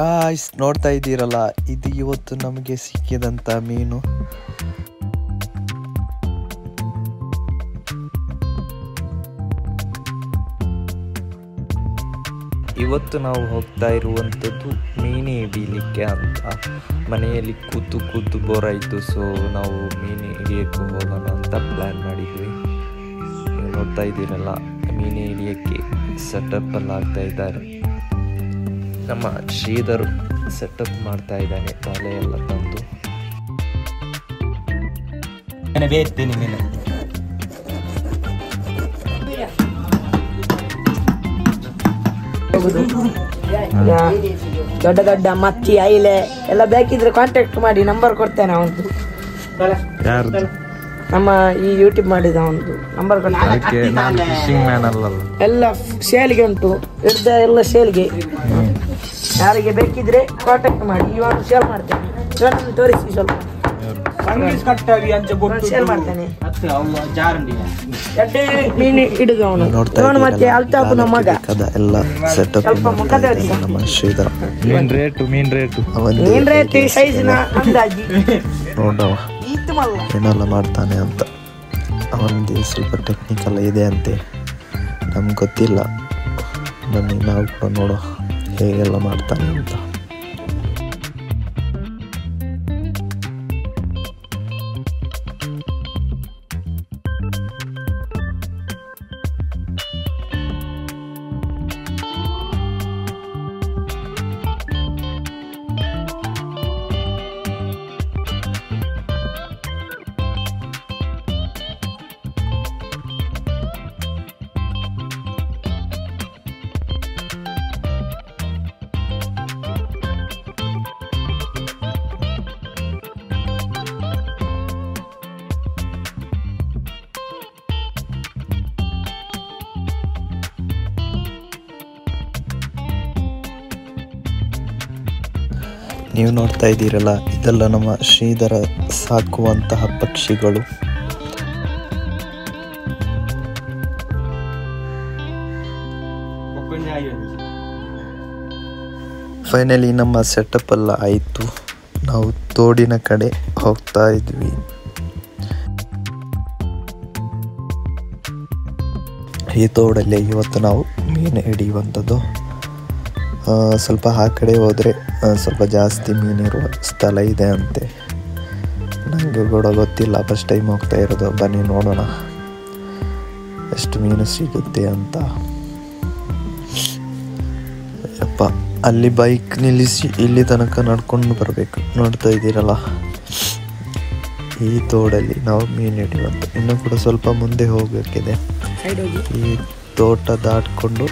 Guys ನೋಡ್ತಾ ಇದ್ದೀರಲ್ಲ, ಇದು ಇವತ್ತು ನಮಗೆ ಸಿಕ್ಕಿದಂಥ ಮೀನು. ಇವತ್ತು ನಾವು ಹೋಗ್ತಾ ಇರುವಂಥದ್ದು ಮೀನೇ ಬೀಲಿಕ್ಕೆ ಅಂತ. ಮನೆಯಲ್ಲಿ ಕೂತು ಬೋರಾಯಿತು, ಸೊ ನಾವು ಮೀನು ಹಿಡಿಯೋಕ್ಕೆ ಹೋಗೋಣ ಅಂತ ಪ್ಲ್ಯಾನ್ ಮಾಡಿದ್ವಿ. ನೋಡ್ತಾ ಇದ್ದೀರಲ್ಲ, ಮೀನು ಹಿಡಿಯೋಕ್ಕೆ ಸೆಟಪ್ಪಲ್ಲಿ ಆಗ್ತಾ ಇದ್ದಾರೆ. ನಮ್ಮ ಶ್ರೀಧರ್ ಸೆಟಪ್ ಮಾಡ್ತಾ ಇದ್ದಾನೆ, ತಲೆ ಎಲ್ಲ ತಂದು. ದೊಡ್ಡ ದೊಡ್ಡ ಮತ್ತಿ ಐಲೆ ಎಲ್ಲ ಬೇಕಿದ್ರೆ ಕಾಂಟ್ಯಾಕ್ಟ್ ಮಾಡಿ, ನಂಬರ್ ಕೊಡ್ತೇನೆ ಅವನದು. ನಮ್ಮ ಈ ಯೂಟ್ಯೂಬ್ ಮಾಡಿದ ಒಂದು ನಂಬರ್ ಎಲ್ಲ ಶೇಲ್ಗೆ ಉಂಟು, ಇರ್ದ ಎಲ್ಲ ಶೇಲ್ಗೆ. ಯಾರಿಗೆ ಬೇಕಿದ್ರೆ ಕಾಂಟ್ಯಾಕ್ಟ್ ಮಾಡಿ, ಇವಾಗ ಶೇರ್ ಮಾಡ್ತೇನೆ. ಇವನನ್ನು ತೋರಿಸಿ ಸ್ವಲ್ಪ ಶೇರ್ ಮಾಡ್ತೇನೆ. ಮೀನು ಹಿಡಿದು ಅವನು ಇವನು ಮತ್ತೆ ಅಲ್ತಾಪು ನಮ್ಮ ಮಗ ಸ್ವಲ್ಪ ಮುಖದ ಮೀನ್ ರೇಟ್ ಸೈಜ್ನ ಅಂದಾಜಿ ನೋಡವ ಏನೆಲ್ಲ ಮಾಡ್ತಾನೆ ಅಂತ. ಅವನಿಗೆ ಸ್ವಲ್ಪ ಟೆಕ್ನಿಕಲ್ ಇದೆ ಅಂತೆ, ನಮ್ಗೆ ಗೊತ್ತಿಲ್ಲ. ಬನ್ನಿ ನಾವು ಕೂಡ ನೋಡೋ ಹೇಗೆಲ್ಲ ಮಾಡ್ತಾನೆ ಅಂತ. ನೀವು ನೋಡ್ತಾ ಇದ್ದೀರಲ್ಲ, ಇದೆಲ್ಲ ನಮ್ಮ ಶ್ರೀಧರ ಸಾಕುವಂತಹ ಪಕ್ಷಿಗಳು. ಫೈನಲಿ ನಮ್ಮ ಸೆಟಪ್ ಎಲ್ಲ ಆಯಿತು, ನಾವು ತೋಡಿನ ಕಡೆ ಹೋಗ್ತಾ ಇದ್ವಿ. ಈ ತೋಡಲ್ಲಿ ಇವತ್ತು ನಾವು ಮೀನು ಹಿಡಿಯುವಂಥದ್ದು. ಸ್ವಲ್ಪ ಆ ಕಡೆ ಹೋದರೆ ಸ್ವಲ್ಪ ಜಾಸ್ತಿ ಮೀನಿರುವ ಸ್ಥಳ ಇದೆ ಅಂತೆ. ನನಗೆ ಕೂಡ ಗೊತ್ತಿಲ್ಲ, ಫಸ್ಟ್ ಟೈಮ್ ಹೋಗ್ತಾ ಇರೋದು. ಬನ್ನಿ ನೋಡೋಣ ಎಷ್ಟು ಮೀನು ಸಿಗುತ್ತೆ ಅಂತ. ಯಪ್ಪ, ಅಲ್ಲಿ ಬೈಕ್ ನಿಲ್ಲಿಸಿ ಇಲ್ಲಿ ತನಕ ನಡ್ಕೊಂಡು ಬರಬೇಕು. ನೋಡ್ತಾ ಇದ್ದೀರಲ್ಲ, ಈ ತೋಡಲ್ಲಿ ನಾವು ಮೀನು ಹಿಡಿಯುವಂಥ. ಇನ್ನೂ ಕೂಡ ಸ್ವಲ್ಪ ಮುಂದೆ ಹೋಗಬೇಕಿದೆ, ಈ ತೋಟ ದಾಟ್ಕೊಂಡು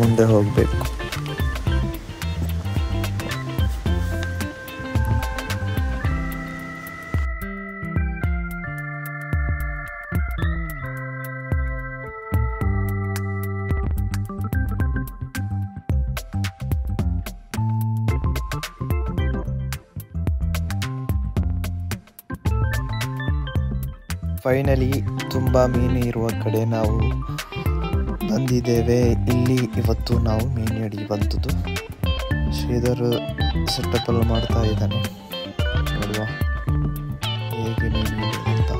ಮುಂದೆ ಹೋಗಬೇಕು. ಫೈನಲಿ ತುಂಬ ಮೀನು ಇರುವ ಕಡೆ ನಾವು ಬಂದಿದ್ದೇವೆ. ಇಲ್ಲಿ ಇವತ್ತು ನಾವು ಮೀನು ಹಿಡಿಯುವಂಥದ್ದು. ಶ್ರೀಧರ್ ಸೆಟಪ್ಪಲ್ಲಿ ಮಾಡ್ತಾ ಇದ್ದಾನೆ, ನೋಡುವ ಹೇಗೆ ಮೀನು ಅಂತ.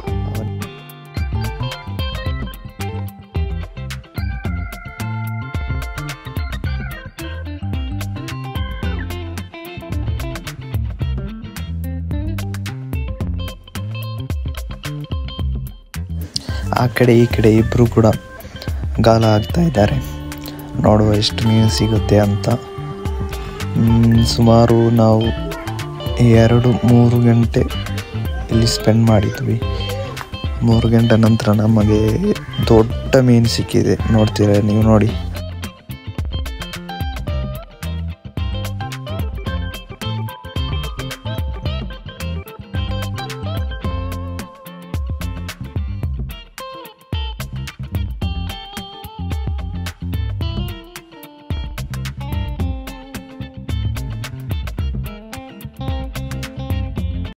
ಆ ಕಡೆ ಈ ಕಡೆ ಇಬ್ಬರು ಕೂಡ ಗಾಲ ಆಗ್ತಾ ಇದ್ದಾರೆ, ನೋಡುವ ಎಷ್ಟು ಮೀನು ಸಿಗುತ್ತೆ ಅಂತ. ಸುಮಾರು ನಾವು 2-3 ಗಂಟೆ ಇಲ್ಲಿ ಸ್ಪೆಂಡ್ ಮಾಡಿದ್ವಿ. 3 ಗಂಟೆ ನಂತರ ನಮಗೆ ದೊಡ್ಡ ಮೀನು ಸಿಕ್ಕಿದೆ. ನೋಡ್ತೀರ ನೀವು, ನೋಡಿ.